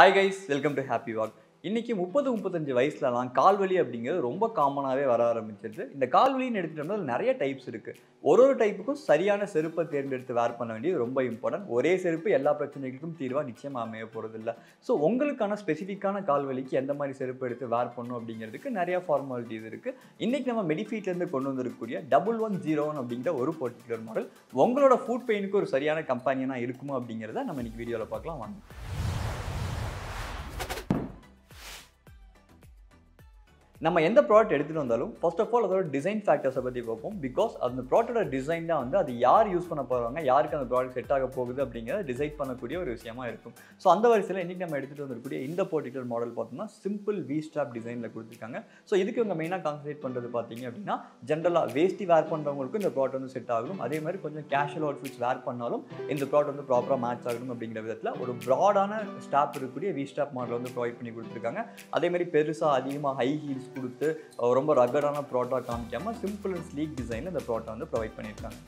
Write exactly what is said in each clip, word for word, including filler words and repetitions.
Hi guys, welcome to HappyWalk. இன்னைக்கு முப்பது முப்பத்தஞ்சு வயசுல நான் கால்வலி அப்படிங்கிறது ரொம்ப காமனாவே வர ஆரம்பிச்சிருச்சு. இந்த கால்வலின்னு எடுத்துட்டோம்னா நிறைய டைப்ஸ் இருக்கு. ஒரு ஒரு டைப்புக்கும் சரியான செருப்பை தேர்ந்தெடுத்து வேர் பண்ண வேண்டியது ரொம்ப இம்பார்ட்டன்ட். ஒரே செருப்பு எல்லா பிரச்சனைகளுக்கும் தீர்வா நிச்சயமா அமைய போறது இல்ல. சோ உங்களுக்கான ஸ்பெசிஃபிக்கான கால்வலிக்கு எந்த மாதிரி செருப்பு எடுத்து வேர் பண்ணணும் அப்படிங்கிறதுக்கு நிறைய ஃபார்மாலிட்டிஸ் இருக்கு. இன்னைக்கு நம்ம மெடிஃபீட்ல இருந்து கொண்டு வந்திருக்கக்கூடிய ஒன்பது ஒன்று பூஜ்ஜியம் ஒன்று அப்படிங்கற ஒரு பர்టిక్యులர் மாடல் உங்களோட ஃபுட் பெயினுக்கு ஒரு சரியான கம்பானியனா இருக்குமா அப்படிங்கறத நம்ம இன்னைக்கு வீடியோல பார்க்கலாம் வாங்க. நம்ம எந்த ப்ராடக்ட் எடுத்துட்டு வந்தாலும் ஃபர்ஸ்ட் ஆஃப் ஆல் அதோட டிசைன் ஃபேக்டர்ஸை பற்றி பார்ப்போம். பிகாஸ் அந்த ப்ராடக்டோட டிசைன் தான் வந்து அது யார் யூஸ் பண்ண போகிறாங்க, யாருக்கு அந்த ப்ராடக்ட் செட் ஆக போகுது அப்படிங்கிறத டிசைட் பண்ணக்கூடிய ஒரு விஷயமா இருக்கும். ஸோ அந்த வரிசையில் இன்றைக்கி நம்ம எடுத்துகிட்டு வந்துருக்கூடிய இந்த பர்டிகுலர் மாடல் பார்த்தோம்னா சிம்பிள் வி ஸ்ட்ராப் டிசைனில் கொடுத்துருக்காங்க. ஸோ இதுக்கு இவங்க மெயினாக கான்சன்ட்ரேட் பண்ணுறது பார்த்தீங்க அப்படின்னா ஜென்ரலாக வேஸ்டி வேர் பண்ணுறவங்களுக்கும் இந்த ப்ராடக்ட் வந்து செட் ஆகும். அதே மாதிரி கொஞ்சம் கேஷுவல் அவுட்ஃபிட்ஸ் வேர் பண்ணாலும் இந்த ப்ராடக்ட் வந்து ப்ராப்பராக மேட்ச் ஆகணும் அப்படிங்கிற விதத்தில் ஒரு ப்ராடான ஸ்டாப் இருக்கக்கூடிய வி ஸ்டாப் மாடல் வந்து ப்ரொவைட் பண்ணி கொடுத்துருக்காங்க. அதேமாதிரி பெருசாக அதிகமாக ஹை ஹீல்ஸ் கொடுத்து ரொம்ப ரகடான ப்ராடக்டாக காமிக்காம சிம்பிள் அண்ட் ஸ்லீக் டிசைனில் இந்த ப்ராடக்ட் வந்து ப்ரொவைட் பண்ணியிருக்காங்க.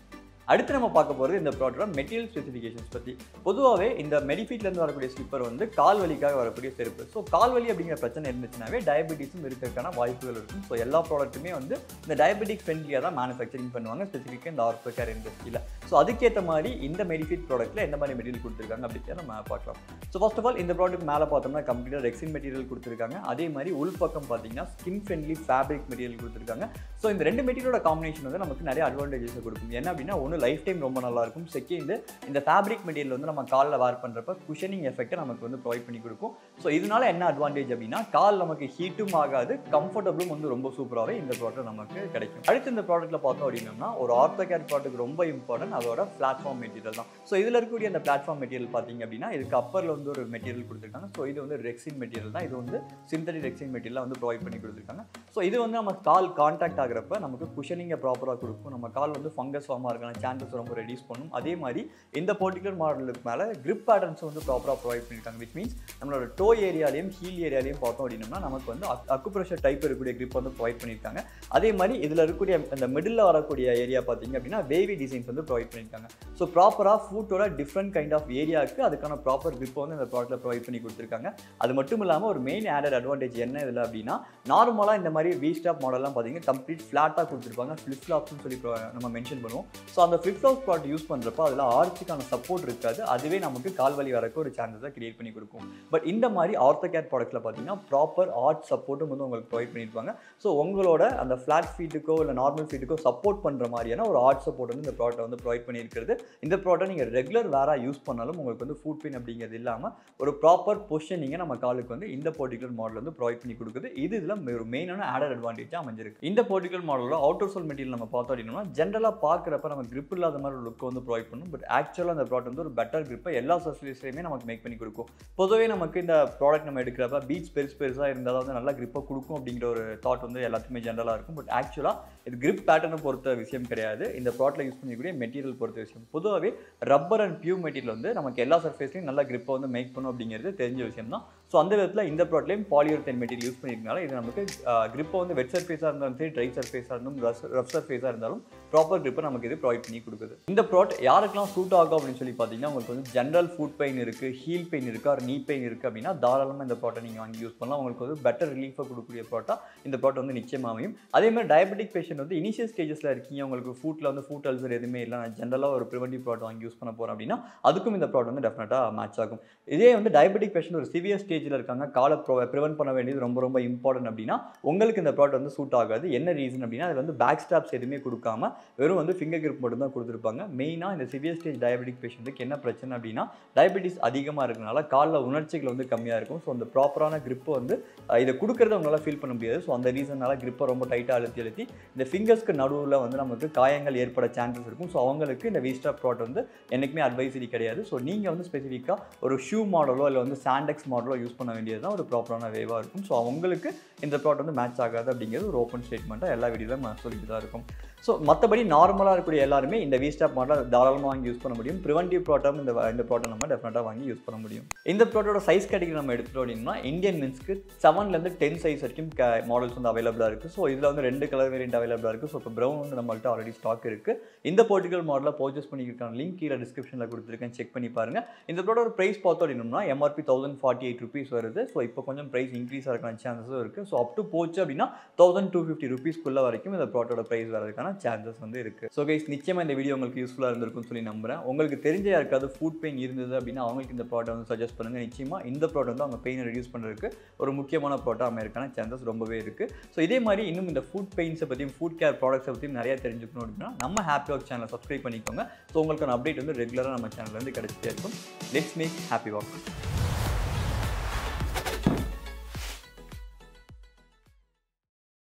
அடுத்து நம்ம பார்க்க போகிறது இந்த ப்ராடக்டோட மெட்டீரியல் ஸ்பெசிஃபிகேஷன்ஸ் பற்றி. பொதுவாகவே இந்த மெடிஃபீட்லேருந்து வரக்கூடிய ஸ்லிப்பர் வந்து கால் வலிக்காக வரக்கூடிய செருப்பு. ஸோ கால்வலி அப்படிங்கிற பிரச்சனை இருந்துச்சுனாவே டயபெட்டிஸும் இருக்கிறதுக்கான வாய்ப்புகள் இருக்கும். ஸோ எல்லா ப்ராடக்ட்டுமே வந்து இந்த டயபெட்டிக் ஃப்ரெண்ட்லியாக தான் மேனுஃபேக்சரிங் பண்ணுவாங்க, ஸ்பெசிஃபிக்காக இந்த ஆர்பா கேர் இண்டஸ்ட்ரியில். ஸோ அதுக்கேற்ற மாதிரி இந்த மெடிஃபீட் ப்ராடக்ட்டில் எந்த மாதிரி மெட்டீரியல் கொடுத்துருக்காங்க அப்படிங்கிறத நம்ம பார்க்கலாம். ஸோ ஃபர்ஸ்ட் ஆஃப் ஆல் இந்த ப்ராடக்ட் மேலே பார்த்தோம்னா கம்ப்ளீட்டாக ரெக்ஸின் மெட்டீரியல் கொடுத்துருக்காங்க. அதே மாதிரி உள்பக்கம் பார்த்தீங்கன்னா ஸ்கின் ஃப்ரெண்ட்லி ஃபேப்ரிக் மெட்டீரியல் கொடுத்துருக்காங்க. ஸோ இந்த ரெண்டு மெட்டீரியலோட காம்பினேஷன் வந்து நமக்கு நிறைய அட்வான்டேஜஸ் கொடுக்கும். என்ன அப்படின்னா ஒன்று லைஃப் டைம் ரொம்ப நல்லா இருக்கும். செகண்ட், இந்த ஃபேப்ரிக் மெட்டீரியல் வந்து நம்ம காலில் வேர் பண்ணுறப்ப குஷனிங் எஃபெக்ட்டை நமக்கு வந்து ப்ரொவைட் பண்ணி கொடுக்கும். ஸோ இதனால என்ன அட்வான்டேஜ் அப்படின்னா கால் நமக்கு ஹீட்டும் ஆகாது, கம்ஃபர்டபுளும் வந்து ரொம்ப சூப்பராகவே இந்த ப்ராடக்ட் நமக்கு கிடைக்கும். அடுத்து இந்த ப்ராடக்ட்டில் பார்த்தோம் அப்படின்னா ஒரு ஆர்பா கேர் ப்ராடக்ட் ரொம்ப இம்பார்ட்டன்ட், அதோட பிளாட்ஃபார்ம் மெட்டீரியல் தான். ஸோ இதில் இருக்கக்கூடிய அந்த பிளாட்ஃபார்ம் மெட்டீரியல் பார்த்தீங்க அப்படின்னா இதுக்கு அப்பரில் வந்து ஒரு மெட்டீரியல் கொடுத்துருக்காங்க. ஸோ இது வந்து ரெக்ஸின் மெட்டீரியல் தான். இது வந்து சிந்தட்டிக் ரெக்ஸின் மெட்டீரியலாக வந்து ப்ரொவைட் பண்ணி கொடுத்துருக்காங்க. ஸோ இது வந்து நம்ம கால் கான்டாக்ட் ஆகிறப்ப நமக்கு குஷனிங்கை ப்ராப்பராக கொடுக்கும். நம்ம கால் வந்து ஃபங்கஸ் ஃபார்மாக இருக்கலாம் சான்சஸ் ரொம்ப ரெடியூஸ் பண்ணும். அதே மாதிரி இந்த பர்டிகுலர் மாடலுக்கு மேலே கிரிப் பேட்டர்ன்ஸ் வந்து ப்ராப்பராக ப்ரொவைட் பண்ணியிருக்காங்க. விச் மீன்ஸ் நம்மளோட டோ ஏரியாலையும் ஹீல் ஏரியாலையும் பார்த்தோம் அப்படின்னா நமக்கு வந்து அக்குப்ரெஷர் டைப் இருக்கக்கூடிய கிரிப் வந்து ப்ரொவைட் பண்ணியிருக்காங்க. அதே மாதிரி இதில் இருக்கக்கூடிய அந்த மிடில் வரக்கூடிய ஏரியா பார்த்தீங்க அப்படின்னா வேவி டிசைன்ஸ் வந்து ப்ரொவைட் பண்ணியிருக்காங்க. ஸோ ப்ராப்பராக ஃபுட்டோட டிஃப்ரெண்ட் கைண்ட் ஆஃப் ஏரியாவுக்கு அதுக்கான ப்ராப்பர் கிரிப்பை வந்து இந்த ப்ராடக்ட்டில் ப்ரொவைட் பண்ணி கொடுத்துருக்காங்க. அது மட்டும் இல்லாமல் ஒரு மெயின் ஆடட் அட்வான்டேஜ் என்ன இதில் அப்படின்னா நார்மலாக இந்த மாதிரி வி ஸ்டாப் மாடல்லாம் பார்த்தீங்கன்னா கம்ப்ளீட் ஃப்ளாட்டாக கொடுத்துருப்பாங்க, ஃபிளிப் ஃப்ளாப்ஸ்னு சொல்லி நம்ம மென்ஷன் பண்ணுவோம். ஸோ அந்த ஃபிளிப் ஃப்ளாப் ப்ராடக்ட் யூஸ் பண்ணுறப்ப அதில் ஆர்ச்சிக்கான சப்போர்ட் இருக்காது. அதுவே நமக்கு கால்வலி வரக்கு ஒரு சான்சஸை கிரியேட் பண்ணி கொடுக்கும். பட் இந்த மாதிரி ஆர்பா கேர் ப்ராடக்ட்டில் பார்த்தீங்கன்னா ப்ராப்பர் ஆர்ச் சப்போர்ட்டும் வந்து உங்களுக்கு ப்ரொவைட் பண்ணியிருப்பாங்க. ஸோ உங்களோட அந்த ஃப்ளாட் ஃபீட்டுக்கோ இல்லை நார்மல் ஃபீட்டுக்கோ சப்போர்ட் பண்ணுற மாதிரியான ஒரு ஆர்ச் சப்போர்ட் வந்து இந்த ப்ராடக்ட்டை வந்து ப்ரொவைட் பண்ணியிருக்கிறது. இந்த ப்ராடக்ட் நீங்கள் ரெகுலர் வேற யூஸ் பண்ணாலும் உங்களுக்கு வந்து ஃபுட் பெயின் அப்படிங்கிறது இல்லாமல் ஒரு ப்ராப்பர் பொசிஷனிங்கை நம்ம காலுக்கு வந்து இந்த பர்டிகுலர் மாடல் வந்து ப்ரொவைட் பண்ணி கொடுக்குது. இது இதில் ஒரு மெயினான ஆடட் அட்வான்டேஜாக அமைஞ்சிருக்கு. இந்த பர்டிகுலர் மாடலோட அவுட்டர் சோல் மெட்டீரியல் நம்ம பார்த்தோம் அப்படின்னா ஜென்ரலாக பார்க்குறப்ப நம்ம கிரிப் இல்லாத மாதிரி ஒரு லுக்கை வந்து ப்ரொவைட் பண்ணும். பட் ஆக்சுவலாக அந்த ப்ராடக்ட் வந்து ஒரு பெட்டர் கிரிப்பை எல்லா சர்ஃபேஸ்லையுமே நமக்கு மேக் பண்ணி கொடுக்கும். பொதுவே நமக்கு இந்த ப்ராடக்ட் நம்ம எடுக்கிறப்ப பீச் பெருசு பெருசாக இருந்தால் வந்து நல்லா கிரிப்பை கொடுக்கும் அப்படிங்கிற ஒரு தாட் வந்து எல்லாத்துக்குமே ஜென்ரலாக இருக்கும். பட் ஆக்சுவலாக இது கிரிப் பேட்டர்னை பொறுத்த விஷயம் கிடையாது, இந்த ப்ராடக்ட்டில் யூஸ் பண்ணிக்கூடிய மெட்டீரியல் பொறுத்த விஷயம். பொதுவாகவே ரப்பர் அண்ட் பியூர் மெட்டீரியல் வந்து நமக்கு எல்லா சர்ஃபேஸ்லையும் நல்லா கிரிப்பை வந்து மேக் பண்ணும் அப்படிங்கிறது தெரிஞ்ச விஷயம் தான். ஸோ அந்த விதத்தில் இந்த ப்ராடக்ட்லையும் பாலியூரிதேன் மெட்டீரியல் யூஸ் பண்ணியிருக்கனால இது நமக்கு கிரிப்பை வந்து வெட் சர்ஃபேஸாக இருந்தாலும் சரி, ட்ரை சர்ஃபேஸாக இருந்தாலும் ரஃப் சர்ஃபேஸாக இருந்தாலும் ப்ராப்பர் கிரிப்பை நமக்கு இது ப்ரொவைட் பண்ணி கொடுக்குது. இந்த ப்ராடக்ட் யாருக்கெல்லாம் சூட் ஆகும் அப்படின்னு சொல்லி பார்த்தீங்கன்னா உங்களுக்கு வந்து ஜென்ரல் ஃபுட் பெயின் இருக்குது, ஹீல் பெயின் இருக்குது, ஆர் நீ பெயின் இருக்குது அப்படின்னா தாராளமாக இந்த ப்ராடக்ட் நீங்கள் வாங்கி யூஸ் பண்ணலாம். உங்களுக்கு வந்து பெட்டர் ரிலீஃபாக கொடுக்கக்கூடிய ப்ராடக்ட்டாக இந்த ப்ராடக்ட் வந்து நிச்சயமாக அமையும். அதேமாதிரி டயபெட்டிக் பேஷண்ட் வந்து இனிஷியல் ஸ்டேஜஸில் இருக்கீங்க, உங்களுக்கு ஃபுட்டில் வந்து ஃபுட் அல்சர் எதுவுமே இல்லை, நான் ஜென்ரலாக ஒரு ப்ரிவென்டிவ் ப்ராடக்ட் வாங்கி யூஸ் பண்ண போகிறேன் அப்படின்னா அதுக்கும் இந்த ப்ராடக்ட் வந்து டெஃபினட்டாக மேட்ச் ஆகும். இதே வந்து டயபெட்டிக் பேஷண்ட் ஒரு சிவியர் ஸ்டேஜில் இருக்காங்க, காலை ப்ரிவென்ட் பண்ண வேண்டியது ரொம்ப ரொம்ப இம்பார்ட்டன்ட் அப்படின்னா உங்களுக்கு இந்த ப்ராடக்ட் வந்து சூட் ஆகாது. என்ன ரீசன் அப்படின்னா அதில் வந்து பேக் ஸ்டாப்ஸ் எதுவுமே கொடுக்காம வெறும் வந்து ஃபிங்கர் கிரிப் மட்டும் தான் கொடுத்துருப்பாங்க. மெயினாக இந்த சிவியர் ஸ்டேஜ் டயபெட்டிக் பேஷண்ட்டுக்கு என்ன பிரச்சனை அப்படின்னா டயபெட்டிஸ் அதிகமாக இருக்கிறனால காலில் உணர்ச்சிகள் வந்து கம்மியாக இருக்கும். ஸோ அந்த ப்ராப்பரான கிரிப்பை வந்து இதை கொடுக்குறத அவங்களால ஃபீல் பண்ண முடியாது. ஸோ அந்த ரீசனால கிரிப்பை ரொம்ப டைட்டாக அழுத்தி அழுத்தி இந்த ஃபிங்கர்ஸ்க்கு நடுவில் வந்து நமக்கு காயங்கள் ஏற்பட சான்சஸ் இருக்கும். ஸோ அவங்களுக்கு இந்த வீஸ்டா ப்ராடக்ட் வந்து என்றைக்குமே அட்வைசரி கிடையாது. ஸோ நீங்கள் வந்து ஸ்பெசிஃபிக்காக ஒரு ஷூ மாடலோ இல்லை வந்து சாண்டெக்ஸ் மாடலோ யூஸ் பண்ண வேண்டியது தான் ஒரு ப்ராப்பரான வேவாக இருக்கும். ஸோ அவங்களுக்கு இந்த ப்ராடக்ட் வந்து மேட்ச் ஆகாது அப்படிங்கிறது ஒரு ஓப்பன் ஸ்டேட்மெண்ட்டாக எல்லா வீடியோலையும் சொல்லிட்டு தான் இருக்கும். So, மற்றபடி நார்மலா இருக்கக்கூடிய எல்லாரும் இந்த V step மாடல் தாராளமா வாங்கி யூஸ் பண்ண முடியும். பிரிவென்டிவ் ப்ராடக்ட் இந்த இந்த ப்ராடக்ட் நம்ம டெஃபினட்டா வாங்கி யூஸ் பண்ண முடியும். இந்த ப்ராடக்ட்டோட சைஸ் கேட்டகரி நம்ம எடுத்துட்டோம்னா இந்தியன் மென்ஸ்க்கு seven ல இருந்து ten சைஸ் வரைக்கும் மாடல்ஸ் வந்து அவேலபிளா இருக்கு. சோ இதுல வந்து ரெண்டு கலர் வேரியன்ட் அவேலபிளா இருக்கு. சோ இப்போ பிரவுன் வந்து நம்மள்ட்ட ஆல்ரெடி ஸ்டாக் இருக்கு. இந்த பர்టిక్యులர் மாடலை பர்ச்சேஸ் பண்ணிக்கிறதுக்கான லிங்க் கீழ டிஸ்கிரிப்ஷன்ல கொடுத்திருக்கேன். செக் பண்ணி பாருங்க. இந்த ப்ராடக்ட்டோட பிரைஸ் பார்த்தோம்னா M R P one thousand forty-eight rupees வருது. சோ இப்போ கொஞ்சம் பிரைஸ் இன்கிரீஸ் ஆகறதுக்கான சான்சஸ் இருக்கு. சோ அப் டு போச்சு அப்படினா twelve fifty rupees குள்ள வரைக்கும் இந்த ப்ராடக்ட்டோட பிரைஸ் வரதுக்கான chances வந்து இருக்கு. So guys, நிச்சயமா இந்த வீடியோ உங்களுக்கு யூஸ்ஃபுல்லா இருந்திருக்கும்னு சொல்லி நம்புறேன். உங்களுக்கு தெரிஞ்ச யாருக்காவது ஃபுட் பெயின் இருந்தது அப்படினா அவங்களுக்கு இந்த ப்ராடக்ட் வந்து சஜஸ்ட் பண்ணுங்க. நிச்சயமா இந்த ப்ராடக்ட் வந்து அவங்க பெயினை ரெடியூஸ் பண்றதுக்கு ஒரு முக்கியமான ப்ராடக்ட் அமையறதுக்கான chances ரொம்பவே இருக்கு. So இதே மாதிரி இன்னும் இந்த ஃபுட் பெயின்ஸ் பத்தியும் ஃபுட் கேர் ப்ராடக்ட்ஸ் பத்தியும் நிறைய தெரிஞ்சுக்கணும் அப்படினா நம்ம ஹாப்பி வாக் சேனலை சப்ஸ்கிரைப் பண்ணிக்கோங்க. So உங்களுக்கான அப்டேட் வந்து ரெகுலரா நம்ம சேனல்ல இருந்து கிடைச்சிட்டே இருக்கும். Let's make happy walk.